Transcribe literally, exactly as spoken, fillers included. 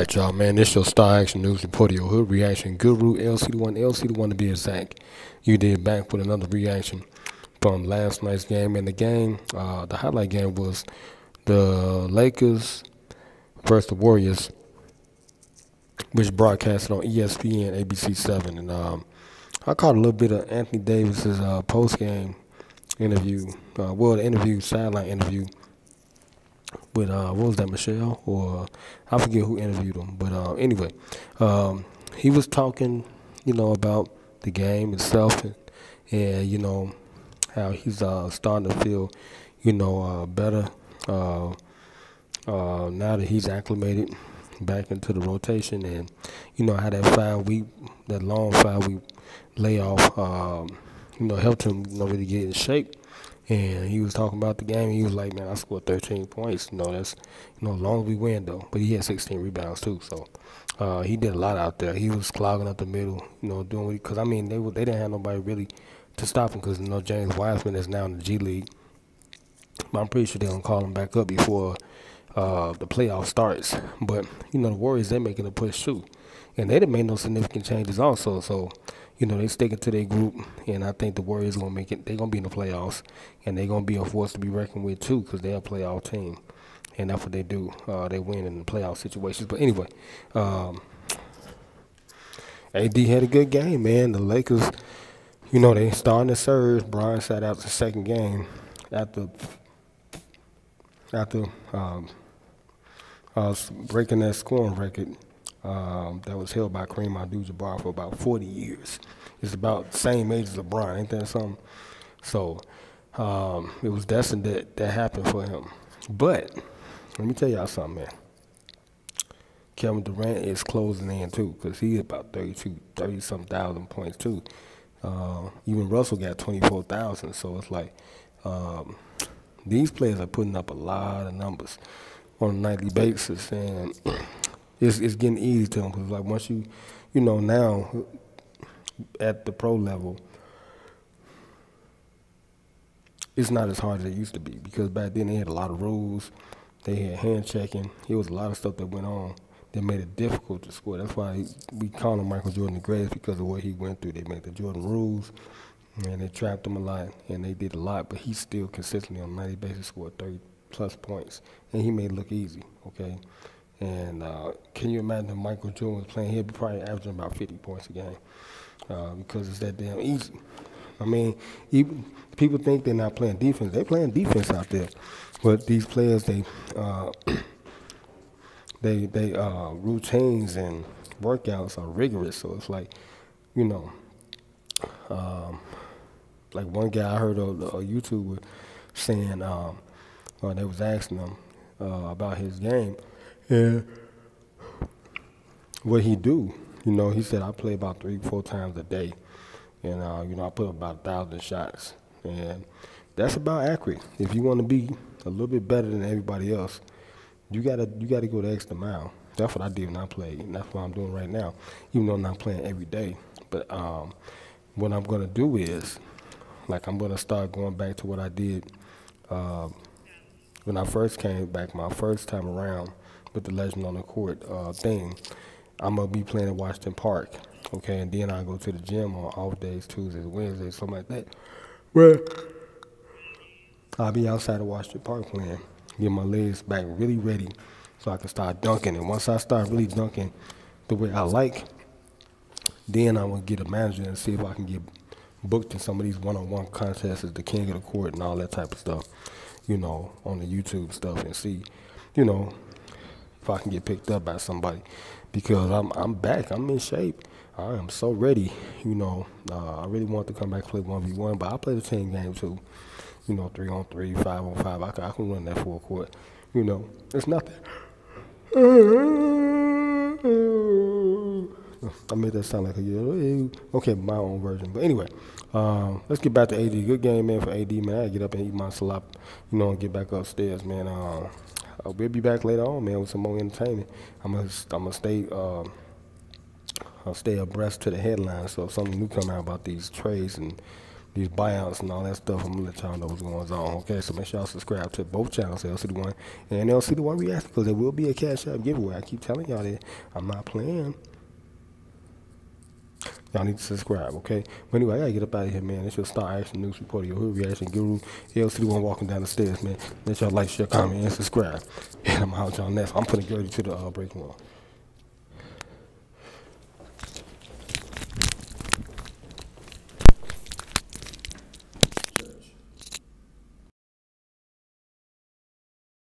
All right, y'all, man, this your Star Action News Report, your hood reaction guru, L C the one, L C the one to be exact. You did back with another reaction from last night's game. And the game, uh, the highlight game was the Lakers versus the Warriors, which broadcasted on E S P N, A B C seven. And um, I caught a little bit of Anthony Davis's uh, post-game interview, uh, well, the interview, sideline interview. With, uh, what was that, Michelle? Or, uh, I forget who interviewed him. But uh, anyway, um, he was talking, you know, about the game itself and, and you know, how he's uh, starting to feel, you know, uh, better uh, uh, now that he's acclimated back into the rotation and, you know, how that five-week, that long five-week layoff, um, you know, helped him, you know, really get in shape. And he was talking about the game. He was like, man, I scored thirteen points. You know, that's, you know, as long as we win, though. But he had sixteen rebounds, too. So uh, he did a lot out there. He was clogging up the middle, you know, doing what he, because, I mean, they, were, they didn't have nobody really to stop him because, you know, James Wiseman is now in the G League. But I'm pretty sure they're going to call him back up before uh, the playoff starts. But, you know, the Warriors, they're making a push, too. And they didn't make no significant changes also. So, you know, they sticking to their group, and I think the Warriors going to make it. They're going to be in the playoffs, and they're going to be a force to be reckoned with, too, because they're a playoff team, and that's what they do. Uh, they win in the playoff situations. But anyway, um, A D had a good game, man. The Lakers, you know, they starting to surge. Bron sat out the second game after, after um, uh, breaking that scoring record. Um, that was held by Kareem Abdul-Jabbar for about forty years. It's about the same age as LeBron, ain't that something? So um, it was destined that that happened for him. But let me tell y'all something, man. Kevin Durant is closing in too, because he's about thirty-two, thirty-some thousand points too. Uh, even Russell got twenty-four thousand, so it's like um, these players are putting up a lot of numbers on a nightly basis. And It's, it's getting easy to them because, like, once you, you know, now at the pro level, it's not as hard as it used to be because back then they had a lot of rules. They had hand checking. There was a lot of stuff that went on that made it difficult to score. That's why we call him Michael Jordan the greatest, because of what he went through. They made the Jordan rules, and they trapped him a lot, and they did a lot, but he still consistently on a nightly basis scored thirty plus points, and he made it look easy, okay? And uh, can you imagine if Michael Jordan was playing? He'd be probably averaging about fifty points a game uh, because it's that damn easy. I mean, even people think they're not playing defense. They're playing defense out there, but these players, they uh, they they uh, routines and workouts are rigorous. So it's like, you know, um, like one guy I heard on a YouTuber saying, um, or they was asking him uh, about his game. Yeah, what he do, you know, he said, I play about three, four times a day. And, uh, you know, I put up about a thousand shots. And that's about accurate. If you want to be a little bit better than everybody else, you got to you gotta go the extra mile. That's what I did when I played, and that's what I'm doing right now, even though I'm not playing every day. But um, what I'm going to do is, like, I'm going to start going back to what I did uh, when I first came back, my first time around, with the Legend on the Court uh, thing. I'm going to be playing at Washington Park, okay? And then I go to the gym on off days, Tuesdays, Wednesdays, something like that, where I'll be outside of Washington Park playing, get my legs back really ready so I can start dunking. And once I start really dunking the way I like, then I'm going to get a manager and see if I can get booked in some of these one-on-one contests as the King of the Court and all that type of stuff, you know, on the YouTube stuff, and see, you know, I can get picked up by somebody, because I'm I'm back. I'm in shape. I am so ready. You know, uh, I really want to come back and play one v one, but I play the team game too. You know, three on three, five on five. I can, I can run that full court. You know, it's nothing. I made that sound like a yell. Okay, my own version. But anyway, um, let's get back to A D. Good game, man, for A D, man. I gotta get up and eat my salad, you know, and get back upstairs, man. Uh, Uh, we'll be back later on, man, with some more entertainment. I'm gonna, I'm gonna stay, uh, I'll stay abreast to the headlines. So if something new come out about these trades and these buyouts and all that stuff. I'm gonna let y'all know what's going on. Okay, so make sure y'all subscribe to both channels, L C D one and L C D one Reacts, because there will be a Cash App giveaway. I keep telling y'all that. I'm not playing. Y'all need to subscribe, okay? But anyway, I gotta get up out of here, man. It's your Star Action News reporter, your hood reaction guru, L C D one walking down the stairs, man. Make y'all like, share, comment, and subscribe. And I'm out, y'all next. I'm putting Gertie to the uh, break one.